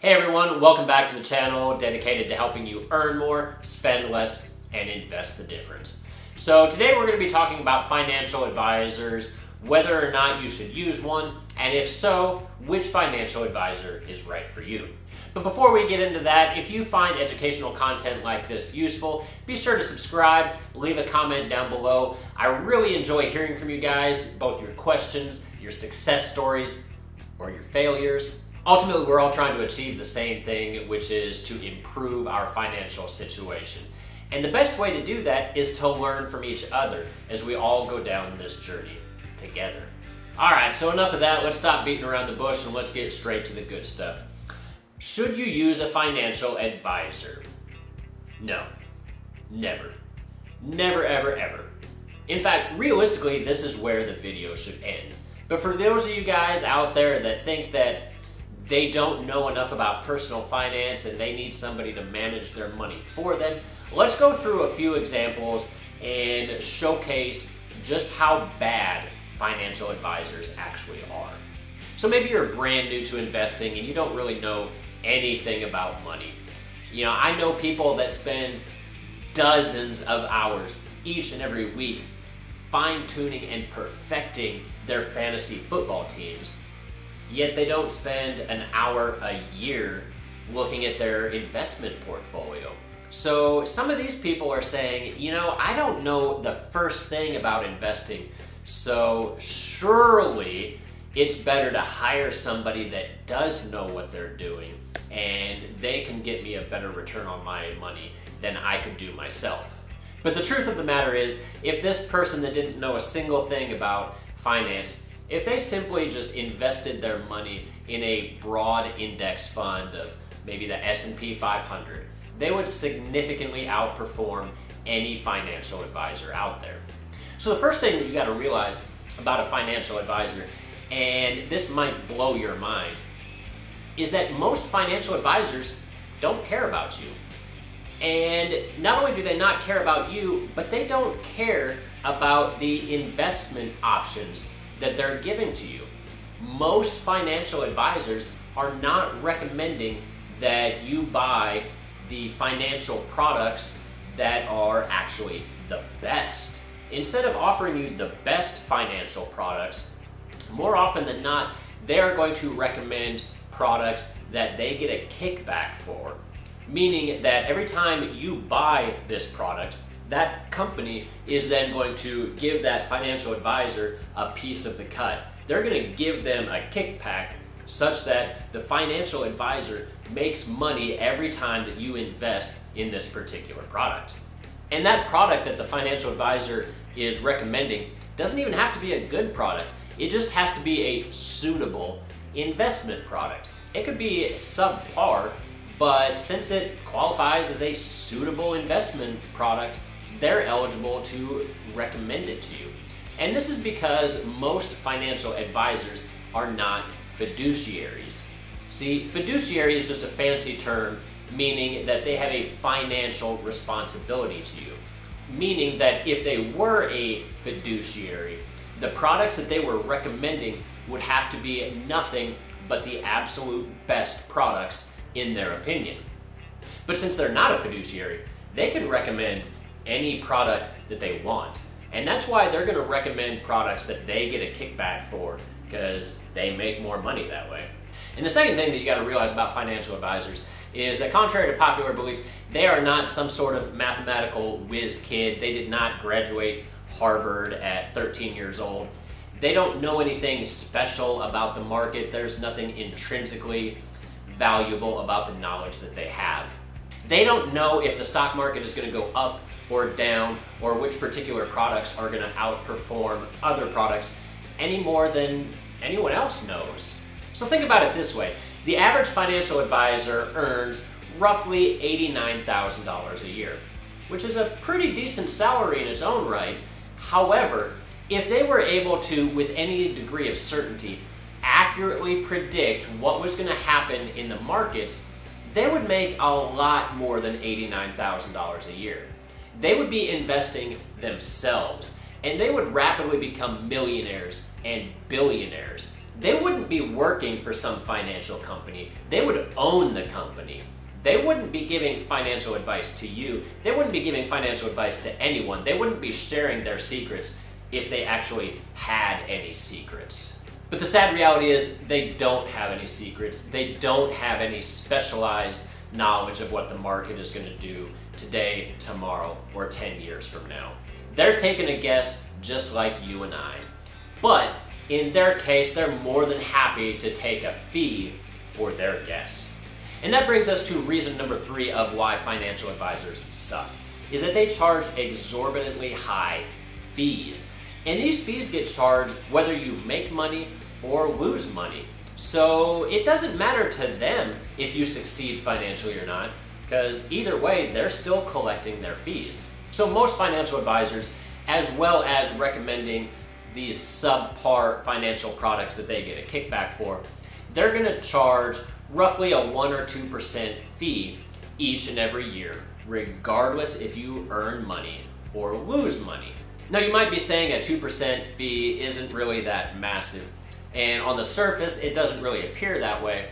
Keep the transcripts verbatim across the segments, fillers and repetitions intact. Hey everyone, welcome back to the channel dedicated to helping you earn more, spend less, and invest the difference. So today we're going to be talking about financial advisors, whether or not you should use one, and if so, which financial advisor is right for you. But before we get into that, if you find educational content like this useful, be sure to subscribe, leave a comment down below. I really enjoy hearing from you guys, both your questions, your success stories, or your failures. Ultimately, we're all trying to achieve the same thing, which is to improve our financial situation. And the best way to do that is to learn from each other as we all go down this journey together. All right, so enough of that. Let's stop beating around the bush and let's get straight to the good stuff. Should you use a financial advisor? No, never, never, ever, ever. In fact, realistically, this is where the video should end. But for those of you guys out there that think that they don't know enough about personal finance and they need somebody to manage their money for them, let's go through a few examples and showcase just how bad financial advisors actually are. So maybe you're brand new to investing and you don't really know anything about money. You know, I know people that spend dozens of hours each and every week fine-tuning and perfecting their fantasy football teams, yet they don't spend an hour a year looking at their investment portfolio. So some of these people are saying, you know, I don't know the first thing about investing, so surely it's better to hire somebody that does know what they're doing and they can get me a better return on my money than I could do myself. But the truth of the matter is, if this person that didn't know a single thing about finance, if they simply just invested their money in a broad index fund of maybe the S and P five hundred, they would significantly outperform any financial advisor out there. So the first thing that you got to realize about a financial advisor, and this might blow your mind, is that most financial advisors don't care about you. And not only do they not care about you, but they don't care about the investment options that they're giving to you. Most financial advisors are not recommending that you buy the financial products that are actually the best. Instead of offering you the best financial products, more often than not, they are going to recommend products that they get a kickback for, meaning that every time you buy this product, that company is then going to give that financial advisor a piece of the cut. They're gonna give them a kickback such that the financial advisor makes money every time that you invest in this particular product. And that product that the financial advisor is recommending doesn't even have to be a good product. It just has to be a suitable investment product. It could be subpar, but since it qualifies as a suitable investment product, they're eligible to recommend it to you. And this is because most financial advisors are not fiduciaries. See, fiduciary is just a fancy term, meaning that they have a financial responsibility to you. Meaning that if they were a fiduciary, the products that they were recommending would have to be nothing but the absolute best products in their opinion. But since they're not a fiduciary, they could recommend any product that they want. And that's why they're gonna recommend products that they get a kickback for, because they make more money that way. And the second thing that you gotta realize about financial advisors is that, contrary to popular belief, they are not some sort of mathematical whiz kid. They did not graduate Harvard at thirteen years old. They don't know anything special about the market. There's nothing intrinsically valuable about the knowledge that they have. They don't know if the stock market is going to go up or down, or which particular products are going to outperform other products any more than anyone else knows. So think about it this way. The average financial advisor earns roughly eighty-nine thousand dollars a year, which is a pretty decent salary in its own right. However, if they were able to, with any degree of certainty, accurately predict what was going to happen in the markets, they would make a lot more than eighty-nine thousand dollars a year. They would be investing themselves, and they would rapidly become millionaires and billionaires they wouldn't be working for some financial company. They would own the company. They wouldn't be giving financial advice to you. They wouldn't be giving financial advice to anyone. They wouldn't be sharing their secrets if they actually had any secrets. But the sad reality is they don't have any secrets. They don't have any specialized knowledge of what the market is going to do today, tomorrow, or ten years from now. They're taking a guess just like you and I. But in their case, they're more than happy to take a fee for their guess. And that brings us to reason number three of why financial advisors suck, is that they charge exorbitantly high fees. And these fees get charged whether you make money or lose money. So it doesn't matter to them if you succeed financially or not, because either way, they're still collecting their fees. So most financial advisors, as well as recommending these subpar financial products that they get a kickback for, they're going to charge roughly a one or two percent fee each and every year, regardless if you earn money or lose money. Now, you might be saying a two percent fee isn't really that massive, and on the surface, it doesn't really appear that way.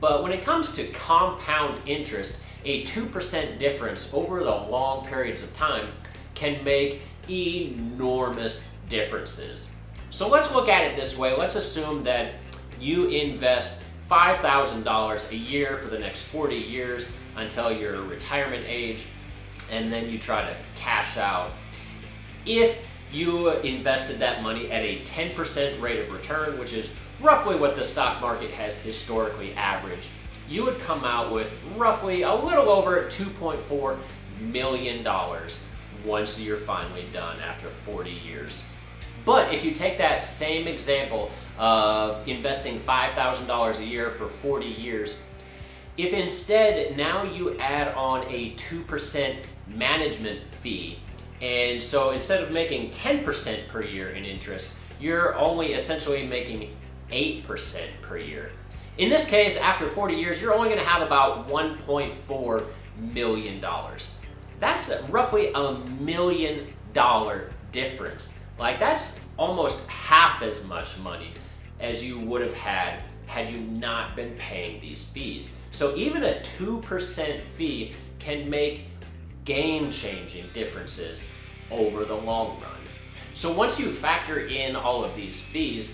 But when it comes to compound interest, a two percent difference over the long periods of time can make enormous differences. So let's look at it this way. Let's assume that you invest five thousand dollars a year for the next forty years until your retirement age, and then you try to cash out. If you invested that money at a ten percent rate of return, which is roughly what the stock market has historically averaged, you would come out with roughly a little over two point four million dollars once you're finally done after forty years. But if you take that same example of investing five thousand dollars a year for forty years, if instead now you add on a two percent management fee, and so instead of making ten percent per year in interest, you're only essentially making eight percent per year. In this case, after forty years, you're only going to have about one point four million dollars. That's a, roughly a million dollar difference. Like, that's almost half as much money as you would have had had you not been paying these fees. So even a two percent fee can make game-changing differences over the long run. So once you factor in all of these fees,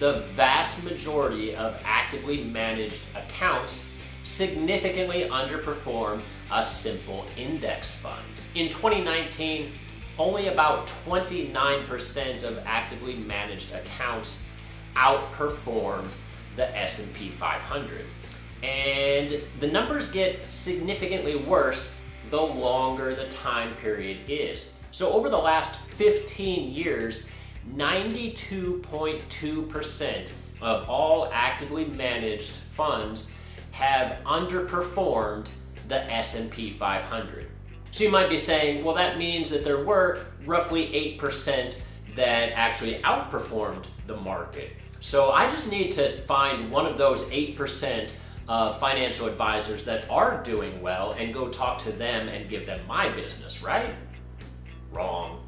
the vast majority of actively managed accounts significantly underperform a simple index fund. In twenty nineteen, only about twenty-nine percent of actively managed accounts outperformed the S and P five hundred. And the numbers get significantly worse the longer the time period is. So over the last fifteen years, ninety-two point two percent of all actively managed funds have underperformed the S and P five hundred. So you might be saying, well, that means that there were roughly eight percent that actually outperformed the market. So I just need to find one of those eight percent of financial advisors that are doing well and go talk to them and give them my business, right? Wrong.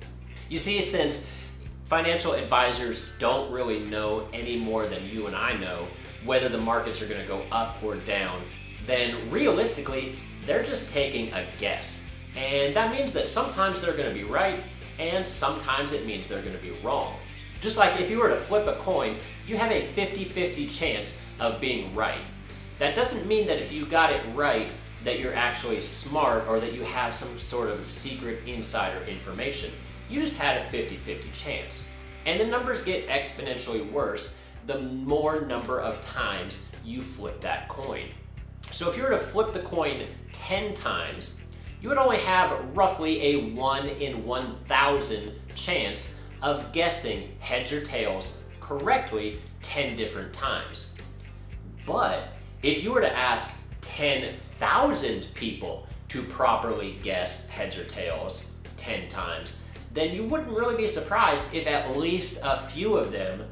You see, since financial advisors don't really know any more than you and I know whether the markets are going to go up or down, then realistically, they're just taking a guess. And that means that sometimes they're going to be right, and sometimes it means they're going to be wrong. Just like if you were to flip a coin, you have a fifty fifty chance of being right. That doesn't mean that if you got it right, that you're actually smart or that you have some sort of secret insider information. You just had a fifty fifty chance. And the numbers get exponentially worse the more number of times you flip that coin. So if you were to flip the coin ten times, you would only have roughly a one in one thousand chance of guessing heads or tails correctly ten different times. But if you were to ask ten thousand people to properly guess heads or tails ten times, then you wouldn't really be surprised if at least a few of them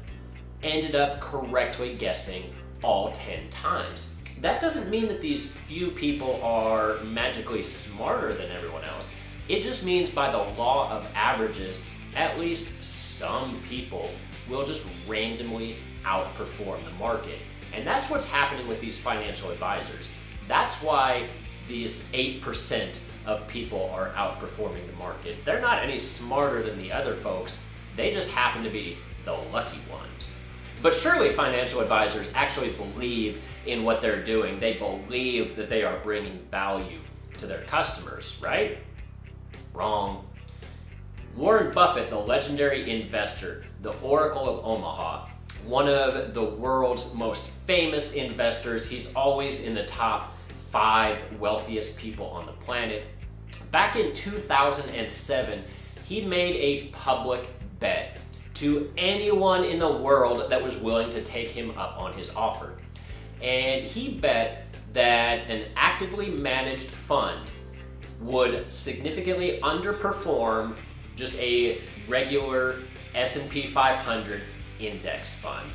ended up correctly guessing all ten times. That doesn't mean that these few people are magically smarter than everyone else. It just means by the law of averages, at least some people will just randomly outperform the market. And that's what's happening with these financial advisors. That's why these eight percent of people are outperforming the market. They're not any smarter than the other folks. They just happen to be the lucky ones. But surely financial advisors actually believe in what they're doing. They believe that they are bringing value to their customers, right? Wrong. Warren Buffett, the legendary investor, the Oracle of Omaha, one of the world's most famous investors. He's always in the top five wealthiest people on the planet. Back in two thousand seven, he made a public bet to anyone in the world that was willing to take him up on his offer. And he bet that an actively managed fund would significantly underperform just a regular S and P five hundred index fund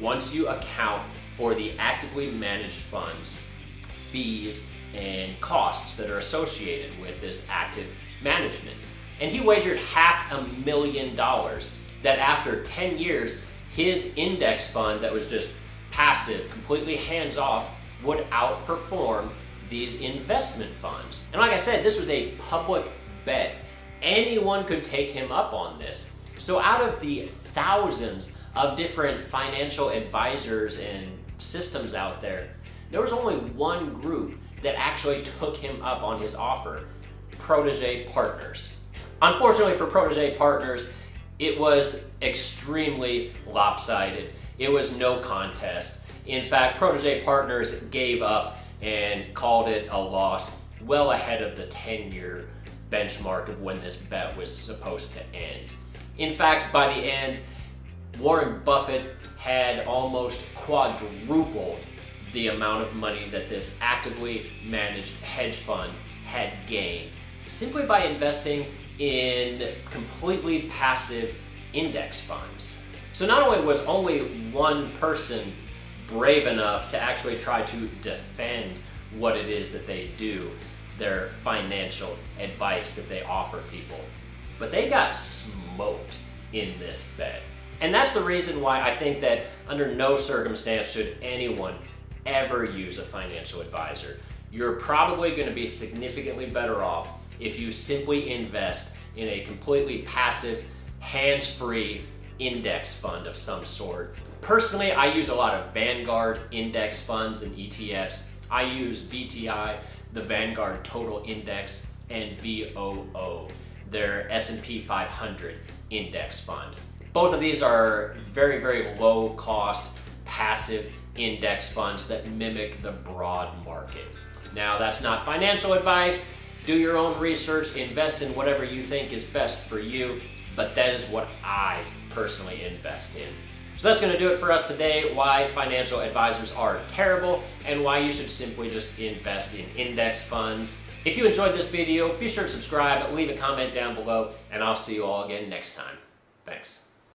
once you account for the actively managed funds, fees, and costs that are associated with this active management. And he wagered half a million dollars that after ten years, his index fund that was just passive, completely hands-off, would outperform these investment funds. And like I said, this was a public bet. Anyone could take him up on this. So out of the thousands of different financial advisors and systems out there, there was only one group that actually took him up on his offer, Protege Partners. Unfortunately for Protege Partners, it was extremely lopsided. It was no contest. In fact, Protege Partners gave up and called it a loss well ahead of the ten-year benchmark of when this bet was supposed to end. In fact, by the end, Warren Buffett had almost quadrupled the amount of money that this actively managed hedge fund had gained simply by investing in completely passive index funds. So not only was only one person brave enough to actually try to defend what it is that they do, their financial advice that they offer people, but they got smoked in this bet. And that's the reason why I think that under no circumstance should anyone ever use a financial advisor. You're probably going to be significantly better off if you simply invest in a completely passive, hands-free index fund of some sort. Personally, I use a lot of Vanguard index funds and E T Fs. I use V T I, the Vanguard Total Index, and V O O, their S and P five hundred index fund. Both of these are very, very low-cost, passive index funds that mimic the broad market. Now, that's not financial advice. Do your own research, invest in whatever you think is best for you, but that is what I personally invest in. So that's gonna do it for us today, why financial advisors are terrible and why you should simply just invest in index funds. If you enjoyed this video, be sure to subscribe, leave a comment down below, and I'll see you all again next time. Thanks.